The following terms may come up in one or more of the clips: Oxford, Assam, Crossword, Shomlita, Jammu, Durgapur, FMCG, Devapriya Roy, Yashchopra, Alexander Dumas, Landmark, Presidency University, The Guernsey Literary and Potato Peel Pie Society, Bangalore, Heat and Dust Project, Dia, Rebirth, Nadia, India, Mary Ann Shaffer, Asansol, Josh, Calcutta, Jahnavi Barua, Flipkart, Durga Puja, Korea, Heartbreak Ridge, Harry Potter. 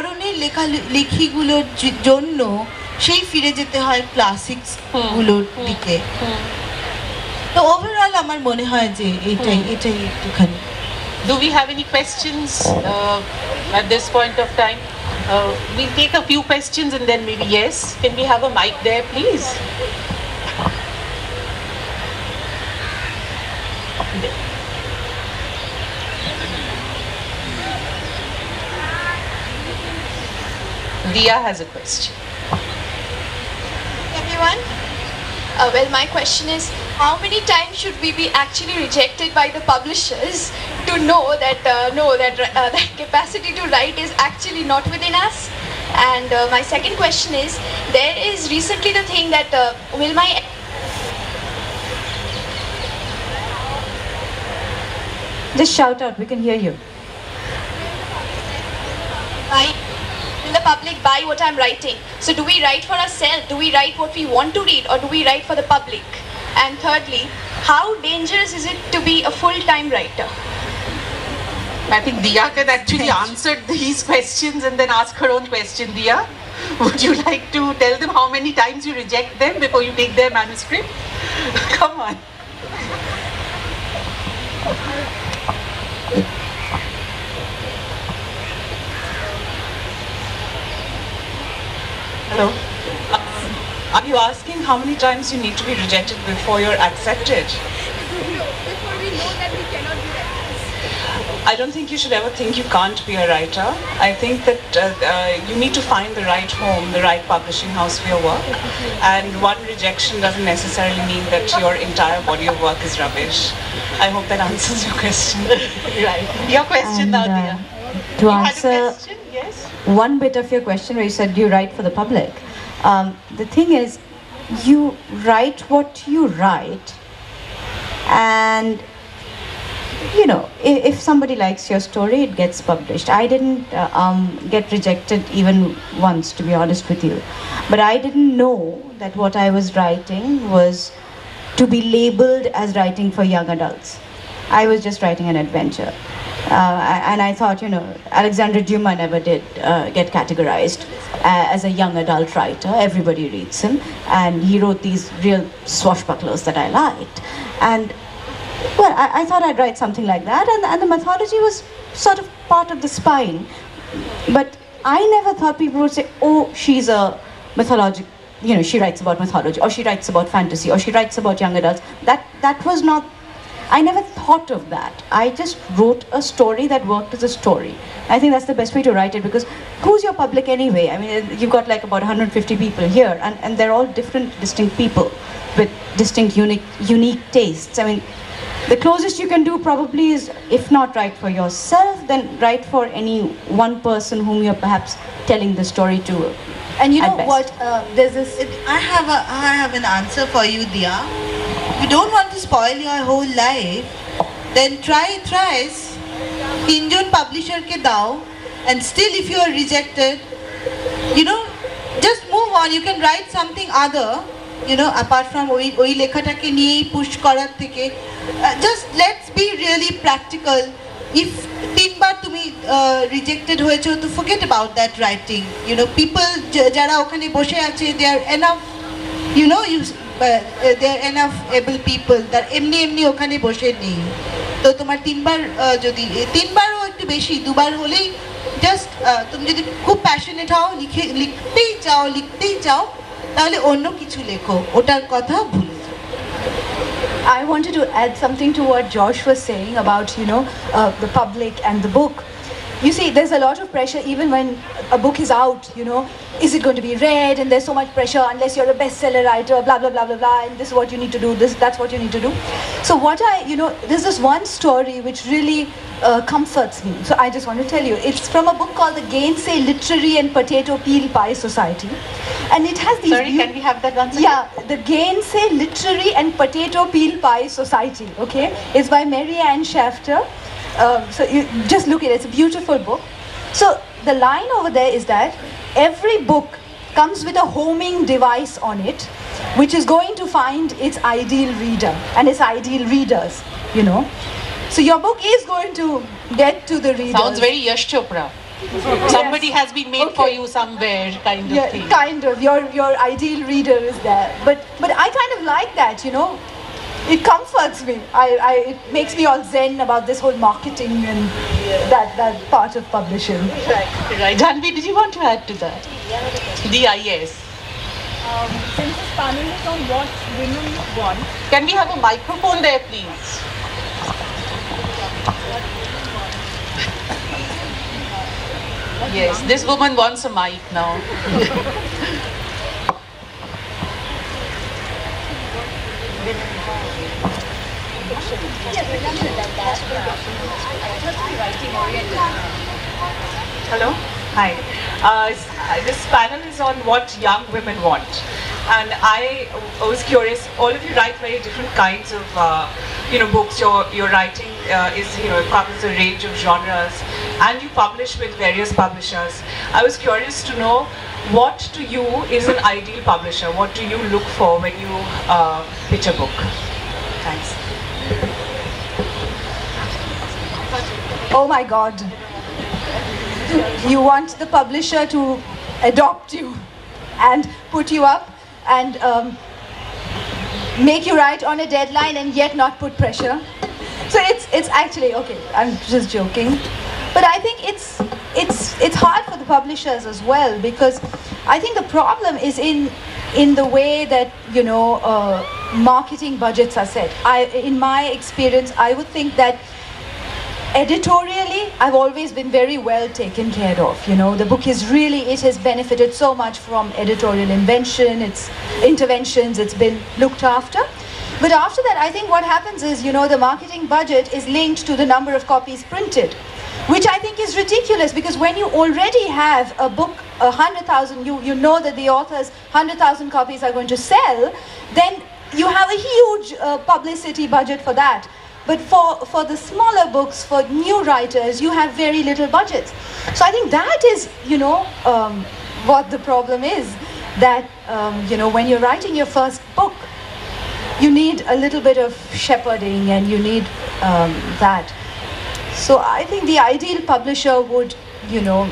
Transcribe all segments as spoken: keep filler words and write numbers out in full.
ধরনের লেখা লেখিগুলোর জন্য সেই ফিরে যেতে হয় ক্লাসিক্স গুলোর দিকে। তো ওভারঅল আমার মনে হয় যে এটাই এটাই একটুখানি। Do we have any questions uh, at this point of time? Uh, we'll take a few questions and then maybe yes. Can we have a mic there, please? Dia has a question. Everyone, uh, well, my question is, how many times should we be actually rejected by the publishers to know that uh, no, that uh, that capacity to write is actually not within us? And uh, my second question is, there is recently the thing that uh, will my just shout out, we can hear you. Bye. The public buy what I'm writing? So do we write for ourselves? Do we write what we want to read, or do we write for the public? And thirdly, how dangerous is it to be a full-time writer? I think Dia can actually answer these questions and then ask her own question. Dia, would you like to tell them how many times you reject them before you take their manuscript? Come on. Hello. Um, are you asking how many times you need to be rejected before you're accepted? No, before we know that we cannot be writers. I don't think you should ever think you can't be a writer. I think that uh, uh, you need to find the right home, the right publishing house for your work. And one rejection doesn't necessarily mean that your entire body of work is rubbish. I hope that answers your question. Right. Your question, Nadia. Uh, to you answer. Had a question? Yes. One bit of your question where you said, do you write for the public? Um, the thing is, you write what you write, and you know, if, if somebody likes your story, it gets published. I didn't uh, um, get rejected even once, to be honest with you, but I didn't know that what I was writing was to be labeled as writing for young adults. I was just writing an adventure. Uh, and I thought, you know, Alexander Dumas never did uh, get categorized as a young adult writer. Everybody reads him, and he wrote these real swashbucklers that I liked. And, well, I, I thought I'd write something like that, and, and the mythology was sort of part of the spine. But I never thought people would say, oh, she's a mythologic, you know, she writes about mythology, or she writes about fantasy, or she writes about young adults. That, that was not... I never thought of that. I just wrote a story that worked as a story. I think that's the best way to write it, because who's your public anyway? I mean, you've got like about one hundred fifty people here, and, and they're all different, distinct people with distinct, unique, unique tastes. I mean, the closest you can do probably is, if not write for yourself, then write for any one person whom you're perhaps telling the story to. And you know what? Uh, there's this. It, I have a. I have an answer for you, Dia. If you don't want to spoil your whole life, then try it thrice. Indian publisher ke dao, and still if you are rejected, you know, just move on. You can write something other. You know, apart from oi oi lekha ta ke niye push korar theke. Just let's be really practical. If tin bar tumi rejected hoyecho, to forget about that writing. You know, people jara okhane boshe ache, they are enough. You know, you uh, they are enough able people. That emni emni okhane boshe nei. To tomar tin bar jodi tin bar o ektu beshi dubar holei just tum jodi khub passionate hao, likhe liktei jao liktei jao, tahole onno kichu lekho. Otar kotha bhulo. I wanted to add something to what Josh was saying about, you know, uh, the public and the book. You see, there's a lot of pressure even when a book is out, you know, is it going to be read? And there's so much pressure unless you're a bestseller writer, blah, blah, blah, blah, blah, and this is what you need to do, this, that's what you need to do. So what I, you know, there's this one story which really uh, comforts me. So I just want to tell you, it's from a book called The Guernsey Literary and Potato Peel Pie Society. And it has these... Sorry, can we have that once again? Yeah, The Guernsey Literary and Potato Peel Pie Society, okay? It's by Mary Ann Shaffer. Um, so you just look at it, it's a beautiful book. So the line over there is that every book comes with a homing device on it, which is going to find its ideal reader and its ideal readers, you know. So your book is going to get to the reader. Sounds very Yashchopra. Somebody yes. has been made okay. for you somewhere, kind of yeah, thing. Kind of. Your your ideal reader is there. But but I kind of like that, you know. It comforts me. I, I it makes me all zen about this whole marketing and that that part of publishing. Right. Right. Jahnavi, did you want to add to that? Dia, yes. Um, since this panel is on what women want, can we have a microphone there, please? Yes, this woman wants a mic now. Hello? Hi. Uh, this panel is on what young women want. And I, I was curious, all of you write very different kinds of uh, you know, books. Your, your writing uh, is, you know, covers a range of genres, and you publish with various publishers. I was curious to know, what to you is an ideal publisher? What do you look for when you uh, pitch a book? Thanks. Oh my God. You want the publisher to adopt you and put you up and um, make you write on a deadline and yet not put pressure. So it's it's actually, okay, I'm just joking. But I think it's it's it's hard for the publishers as well, because I think the problem is in in the way that, you know, uh, marketing budgets are set. I, in my experience, I would think that editorially, I've always been very well taken care of. You know, the book is really, it has benefited so much from editorial invention, its interventions, it's been looked after. But after that, I think what happens is, you know, the marketing budget is linked to the number of copies printed, which I think is ridiculous, because when you already have a book, a hundred thousand, you, you know that the author's hundred thousand copies are going to sell, then you have a huge uh, publicity budget for that. But for, for the smaller books, for new writers, you have very little budgets. So I think that is, you know, um, what the problem is. That, um, you know, when you're writing your first book, you need a little bit of shepherding and you need um, that. So I think the ideal publisher would, you know,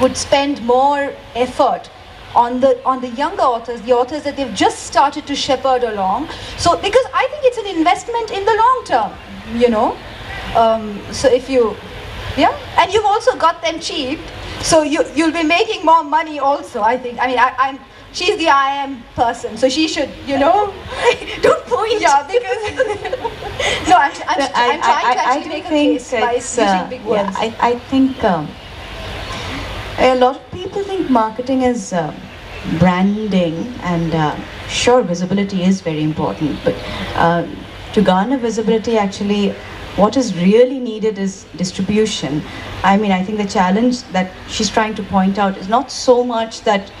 would spend more effort on the on the younger authors, the authors that they've just started to shepherd along. So, because I think it's an investment in the long term, you know. Um, so if you, yeah, and you've also got them cheap, so you you'll be making more money also. I think. I mean, I, I'm she's the I am person, so she should, you know. Don't point out because no, I'm I'm, no, I, I'm trying I, I, to actually make a case by using big words. Yeah, I I think. Um, A lot of people think marketing is uh, branding, and uh, sure, visibility is very important, but uh, to garner visibility, actually, what is really needed is distribution. I mean, I think the challenge that she's trying to point out is not so much that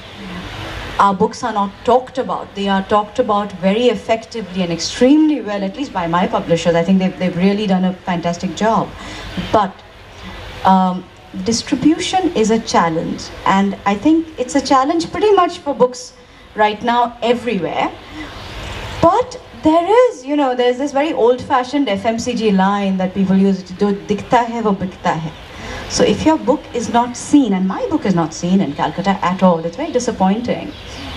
our books are not talked about. They are talked about very effectively and extremely well, at least by my publishers. I think they've, they've really done a fantastic job. But um, distribution is a challenge, and I think it's a challenge pretty much for books right now everywhere. But there is, you know, there's this very old-fashioned F M C G line that people use to do, dikhta hai wo bikta hai. So if your book is not seen, and my book is not seen in Calcutta at all, it's very disappointing.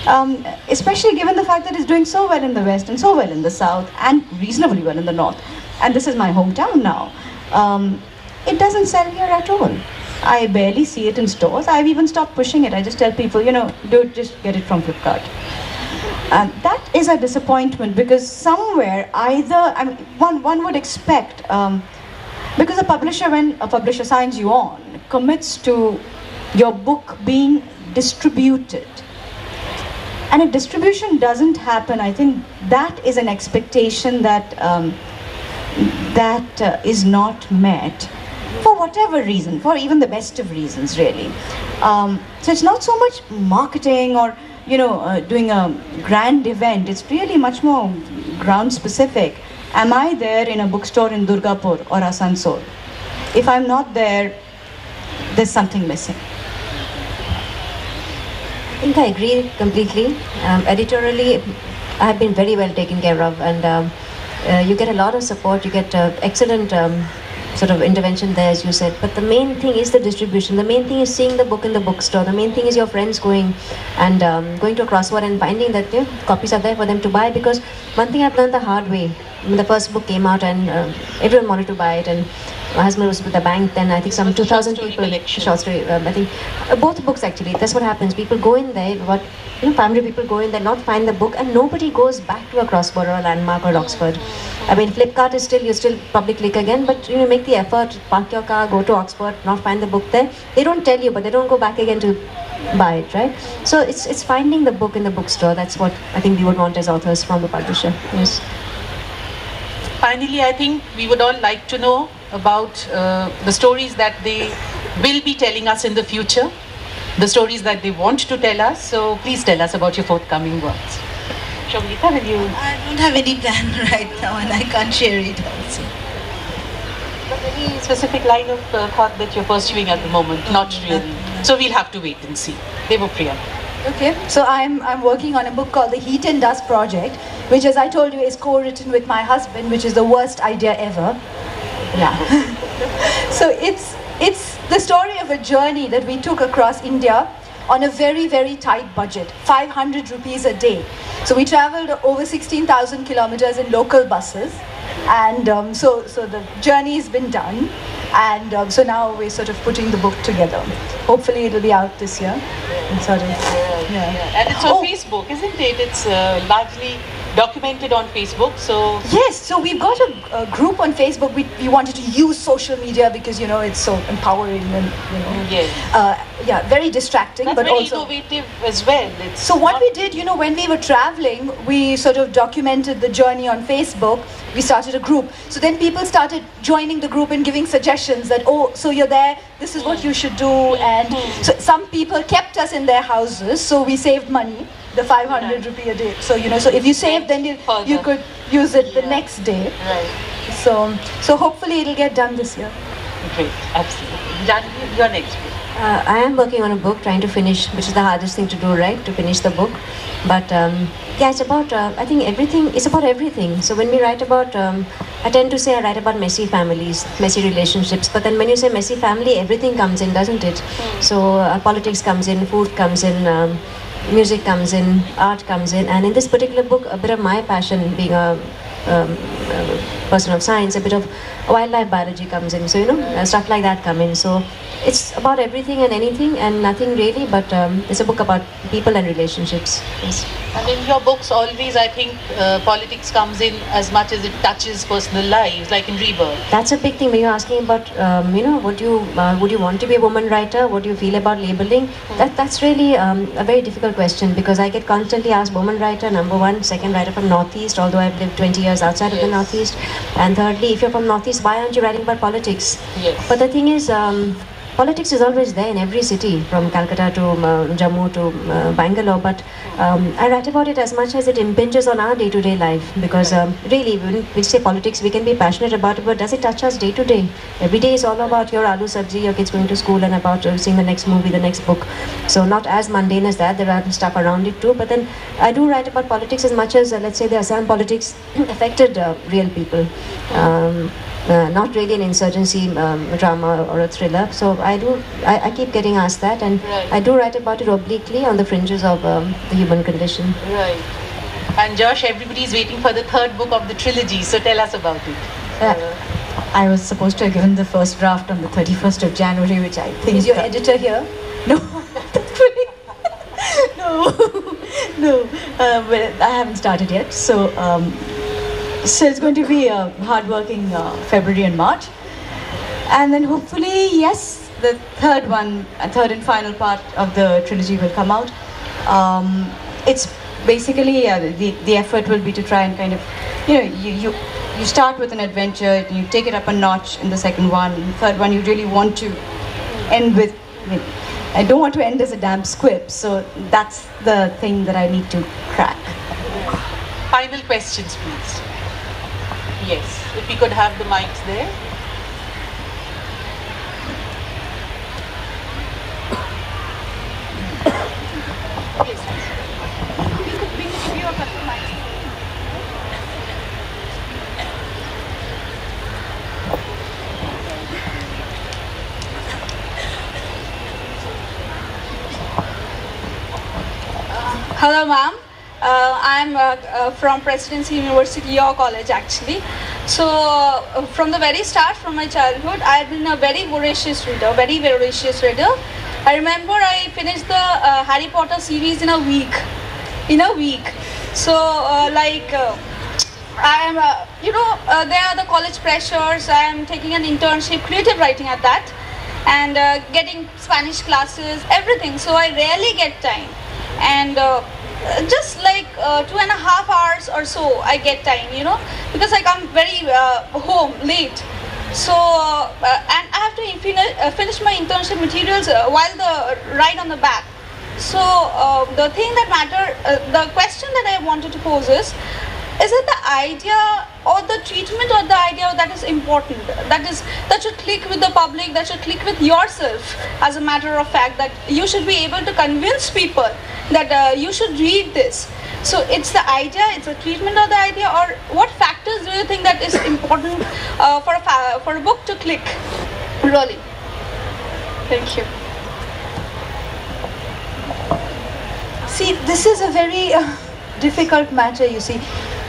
Um, especially given the fact that it's doing so well in the West and so well in the South and reasonably well in the North. And this is my hometown now. Um, it doesn't sell here at all. I barely see it in stores. I've even stopped pushing it. I just tell people, you know, dude, just get it from Flipkart. And that is a disappointment, because somewhere either, I mean, one, one would expect, um, because a publisher, when a publisher signs you on, commits to your book being distributed. And if distribution doesn't happen, I think that is an expectation that, um, that uh, is not met. For whatever reason, for even the best of reasons, really. Um, so it's not so much marketing or, you know, uh, doing a grand event. It's really much more ground-specific. Am I there in a bookstore in Durgapur or Asansol? If I'm not there, there's something missing. I think I agree completely. Um, editorially, I have been very well taken care of, and um, uh, you get a lot of support. You get uh, excellent... Um, sort of intervention there, as you said, but the main thing is the distribution. The main thing is seeing the book in the bookstore. The main thing is your friends going and um, going to a Crossword and finding that you know, copies are there for them to buy. Because one thing I've learned the hard way, when the first book came out and uh, everyone wanted to buy it, and my husband was with the bank then, I think some two thousand people, collection. short story, um, I think, uh, both books actually, that's what happens. People go in there, what, you know, family people go in there, not find the book, and nobody goes back to a Crossword or a Landmark or Oxford. I mean, Flipkart is still, you still probably click again, but you know, make the effort, park your car, go to Oxford, not find the book there. They don't tell you, but they don't go back again to buy it, right? So it's, it's finding the book in the bookstore. That's what I think we would want as authors from the publisher, yes. Finally, I think we would all like to know about uh, the stories that they will be telling us in the future, the stories that they want to tell us. So please tell us about your forthcoming works. Shomlita, will you? I don't have any plan right now and I can't share it also. But any specific line of uh, thought that you're pursuing at the moment? Mm-hmm. Not really. Mm-hmm. So we'll have to wait and see. Devapriya. Okay, so I'm, I'm working on a book called The Heat and Dust Project, which, as I told you, is co-written with my husband, which is the worst idea ever. Yeah. So it's, it's the story of a journey that we took across India on a very, very tight budget, five hundred rupees a day. So we traveled over sixteen thousand kilometers in local buses. And um, so, so the journey has been done. And um, so now we're sort of putting the book together. Hopefully it'll be out this year. And, sort of, yeah. and it's on oh. Facebook, isn't it? It's uh, largely documented on Facebook, so... Yes, so we've got a, a group on Facebook. We, we wanted to use social media because, you know, it's so empowering and, you know... Yes. Uh, yeah, very distracting, That's but very also... very innovative as well. It's so what we did, you know, when we were traveling, we sort of documented the journey on Facebook. We started a group. So then people started joining the group and giving suggestions that, oh, so you're there, this is what you should do. And so some people kept us in their houses, so we saved money. The five hundred rupee a day. So you know, so if you save, then you, you could use it the yeah. next day. Right. So so hopefully it'll get done this year. Great, absolutely. Jahnavi, your next book. Uh, I am working on a book, trying to finish, which is the hardest thing to do, right? To finish the book. But um, yeah, it's about uh, I think everything. It's about everything. So when we write about, um, I tend to say I write about messy families, messy relationships. But then when you say messy family, everything comes in, doesn't it? Mm. So uh, politics comes in, food comes in. Um, Music comes in, art comes in, and in this particular book, a bit of my passion, being a, um, a person of science, a bit of wildlife biology comes in, so you know, uh, stuff like that come in. So it's about everything and anything and nothing really, but um, it's a book about people and relationships. Yes. And in your books always, I think, uh, politics comes in as much as it touches personal lives, like in Rebirth. That's a big thing when you're asking about, um, you know, would you, uh, would you want to be a woman writer? What do you feel about labeling? Mm. That, that's really um, a very difficult question because I get constantly asked, woman writer, number one, second writer from Northeast, although I've lived twenty years outside yes. of the Northeast. And thirdly, if you're from Northeast, why aren't you writing about politics? Yes. But the thing is, um, politics is always there in every city, from Calcutta to uh, Jammu to uh, Bangalore, but um, I write about it as much as it impinges on our day-to-day life, because um, really, when we say politics, we can be passionate about it, but does it touch us day-to-day? Every day is all about your aloo sabji, your kids going to school, and about uh, seeing the next movie, the next book. So not as mundane as that, there are stuff around it too, but then I do write about politics as much as, uh, let's say, the Assam politics affected uh, real people. Um, Uh, not really an insurgency um, drama or a thriller. So I do, I, I keep getting asked that, and right. I do write about it obliquely on the fringes of um, the human condition. Right. And Josh, everybody is waiting for the third book of the trilogy, so tell us about it. Uh, I was supposed to have given the first draft on the thirty-first of January, which I think... Is your editor here? No. no. no. Uh, well, I haven't started yet, so... Um, So it's going to be a hard-working uh, February and March. And then hopefully, yes, the third one, a third and final part of the trilogy will come out. Um, it's basically, uh, the, the effort will be to try and kind of, you know, you, you, you start with an adventure, you take it up a notch in the second one, and the third one you really want to end with, you know, I don't want to end as a damn squib, so that's the thing that I need to crack. Final questions, please. Yes, if we could have the mics there. Yes, we could, we could give you a couple of mics. Hello, ma'am. Uh, I'm uh, uh, from Presidency University, your college actually. So uh, from the very start, from my childhood, I've been a very voracious reader, very voracious reader. I remember I finished the uh, Harry Potter series in a week, in a week. So uh, like, uh, I am, uh, you know, uh, there are the college pressures. I am taking an internship, creative writing at that, and uh, getting Spanish classes, everything. So I rarely get time. And uh, just like uh, two and a half hours or so I get time, you know, because I come very uh, home late. So uh, and I have to infin- uh, finish my internship materials uh, while the ride on the back. So uh, the thing that matter, uh, the question that I wanted to pose is, is it the idea or the treatment or the idea that is important, that is, that should click with the public, that should click with yourself, as a matter of fact, that you should be able to convince people that uh, you should read this. So it's the idea, it's the treatment of the idea, or what factors do you think that is important uh, for, a fa for a book to click, really? Thank you. See, this is a very uh, difficult matter, you see,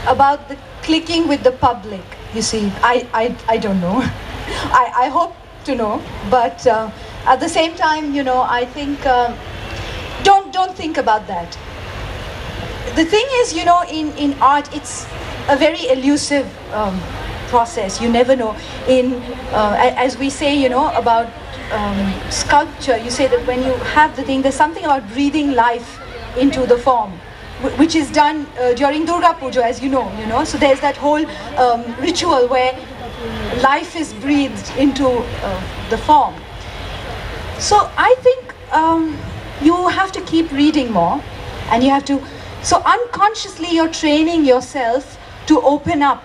about the clicking with the public, you see. I, I, I don't know. I, I hope to know, but uh, at the same time, you know, I think, uh, don't, don't think about that. The thing is, you know, in, in art, it's a very elusive um, process. You never know. In, uh, as we say, you know, about um, sculpture, you say that when you have the thing, there's something about breathing life into the form, which is done uh, during Durga Puja, as you know, you know. So there's that whole um, ritual where life is breathed into uh, the form. So I think um, you have to keep reading more, and you have to, so unconsciously you're training yourself to open up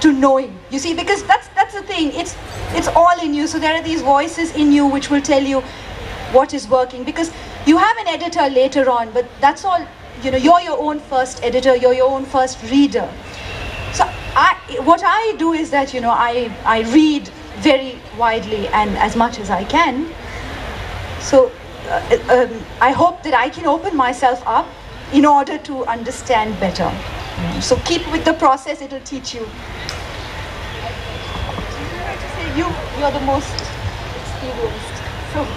to knowing, you see, because that's that's the thing, it's it's all in you. So there are these voices in you which will tell you what is working, because you have an editor later on, but that's all. You know, you're your own first editor, you're your own first reader. So I, what I do is that, you know, I, I read very widely and as much as I can. So uh, um, I hope that I can open myself up in order to understand better. Mm-hmm. So keep with the process, it'll teach you. I just say you, you're the most experienced. So.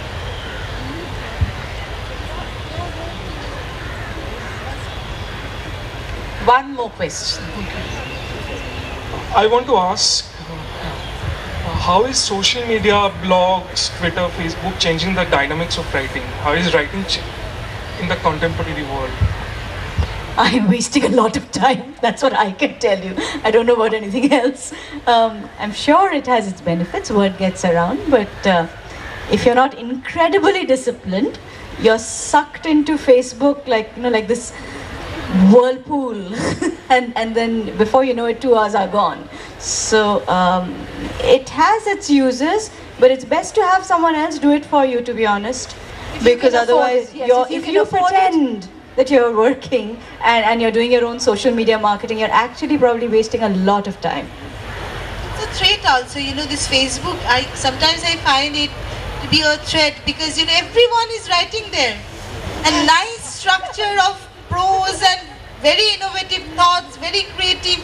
One more question. I want to ask, how is social media, blogs, Twitter, Facebook changing the dynamics of writing? How is writing in the contemporary world? I'm wasting a lot of time. That's what I can tell you. I don't know about anything else. Um, I'm sure it has its benefits. Word gets around. But uh, if you're not incredibly disciplined, you're sucked into Facebook like, you know, like this whirlpool and and then before you know it, two hours are gone. So um, it has its uses, but it's best to have someone else do it for you, to be honest, if because you otherwise it, yes, you're, if you, if you pretend it. that you're working and, and you're doing your own social media marketing, you're actually probably wasting a lot of time. It's a threat also, you know, this Facebook. I sometimes I find it to be a threat because, you know, everyone is writing there, a nice structure of prose and very innovative thoughts, very creative,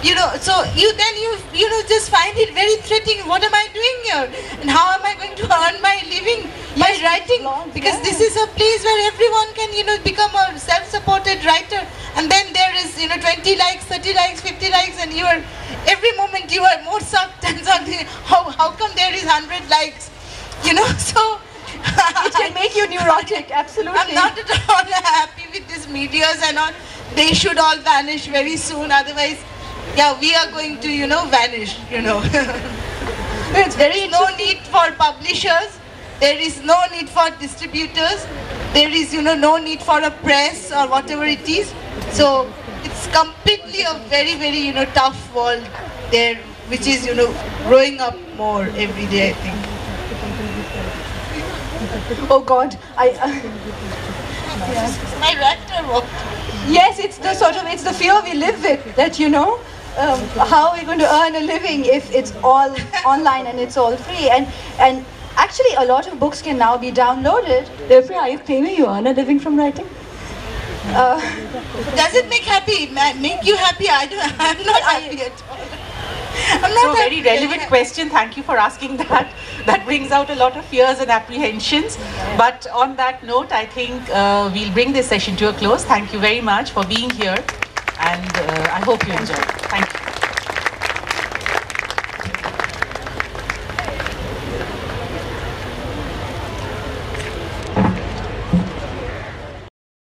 you know. So you then you you know just find it very threatening. What am I doing here? And how am I going to earn my living by yes, writing? Blogs, because yes. This is a place where everyone can, you know, become a self-supported writer. And then there is, you know, twenty likes, thirty likes, fifty likes, and you are every moment you are more sucked and sucked. How how come there is one hundred likes? You know, so. It can make you neurotic, absolutely. I'm not at all happy with these medias and all. They should all vanish very soon, otherwise, yeah, we are going to, you know, vanish, you know. There is no need for publishers, there is no need for distributors, there is, you know, no need for a press or whatever it is. So it's completely a very, very, you know, tough world there, which is, you know, growing up more every day, I think. Oh God, I... Uh, yeah. My rector walked. Yes, it's the sort of, it's the fear we live with, that, you know, um, how are we going to earn a living if it's all online and it's all free? And and actually a lot of books can now be downloaded. Therefore, are you claiming you earn a living from writing? Uh, does it make happy? Make you happy? I don't. I'm not happy at all. I'm not so happy. Very relevant question. Thank you for asking that. That brings out a lot of fears and apprehensions. But on that note, I think uh, we'll bring this session to a close. Thank you very much for being here, and uh, I hope you enjoyed. Thank you.